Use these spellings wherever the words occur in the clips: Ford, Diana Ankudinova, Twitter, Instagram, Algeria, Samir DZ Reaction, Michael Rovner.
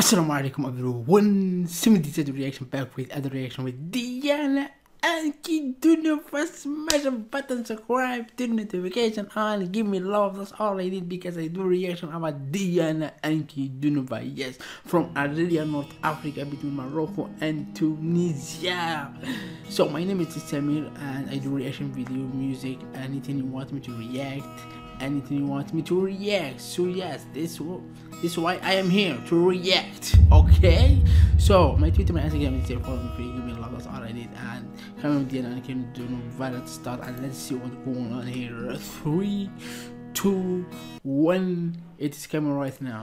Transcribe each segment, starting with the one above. Assalamu alaikum everyone, Samir DZ Reaction back with other reaction with Diana Ankudinova. Smash a button, subscribe, turn notification on, give me love. That's all I need because I do reaction about Diana Ankudinova, yes, from Algeria, North Africa, between Morocco and Tunisia. So my name is Samir and I do reaction video, music, anything you want me to react. So yes, this is why I am here, to react. Okay, so my Twitter, my Instagram is there for me. Give me a love, that's all I need. And coming with Diana Ankudinova, let's start and let's see what's going on here. 3, 2, 1, it is coming right now.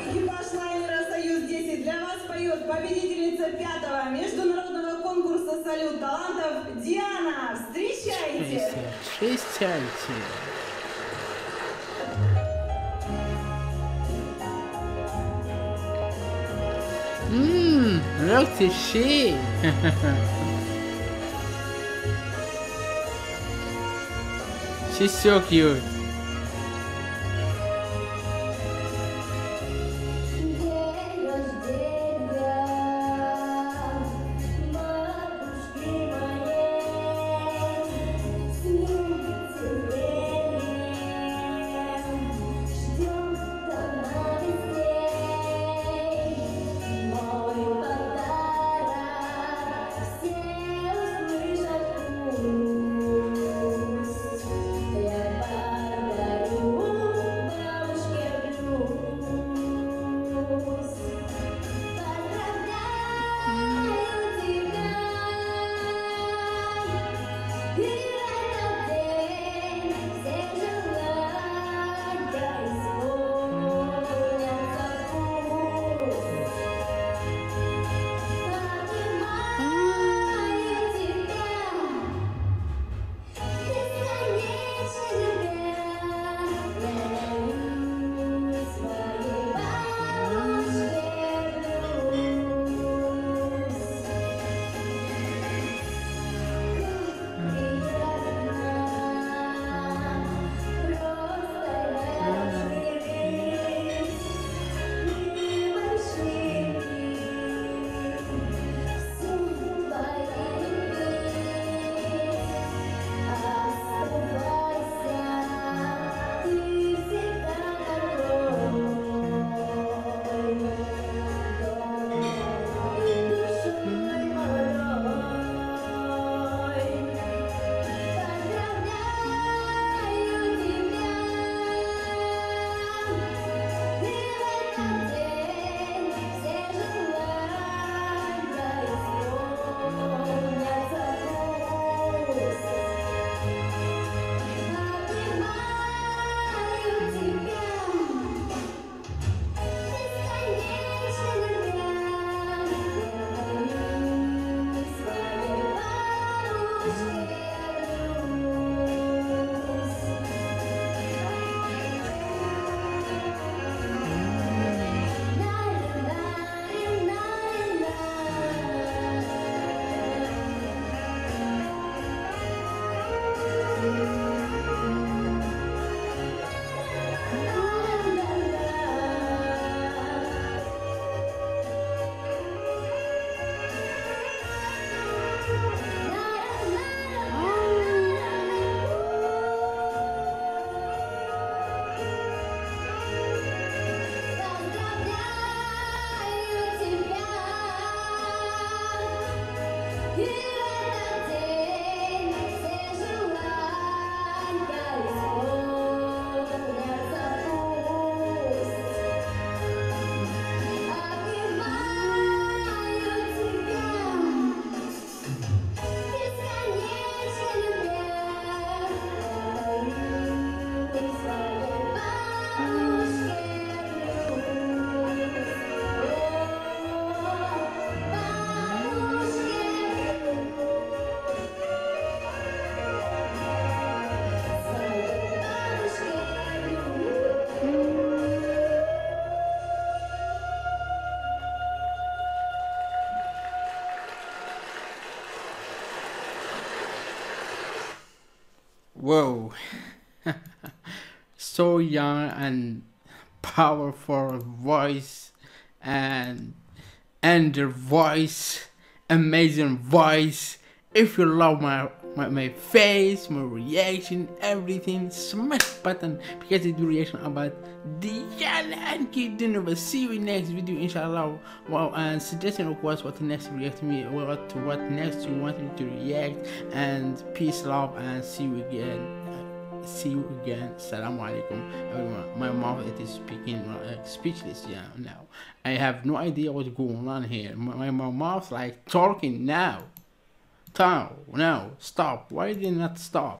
Look at she. She's so cute. Whoa. So young and powerful voice, and and their voice, amazing voice. If you love my face, my reaction, everything, smash button because I do reaction about Diana Ankudinova. See you in next video, inshallah. Wow, and suggestion of course what next react me, what next you want me to react, and peace, love, and see you again. Assalamu alaikum everyone. My mouth is speaking speechless, yeah, now I have no idea what's going on here. My mouth like talking now. Now, stop. Why did it not stop?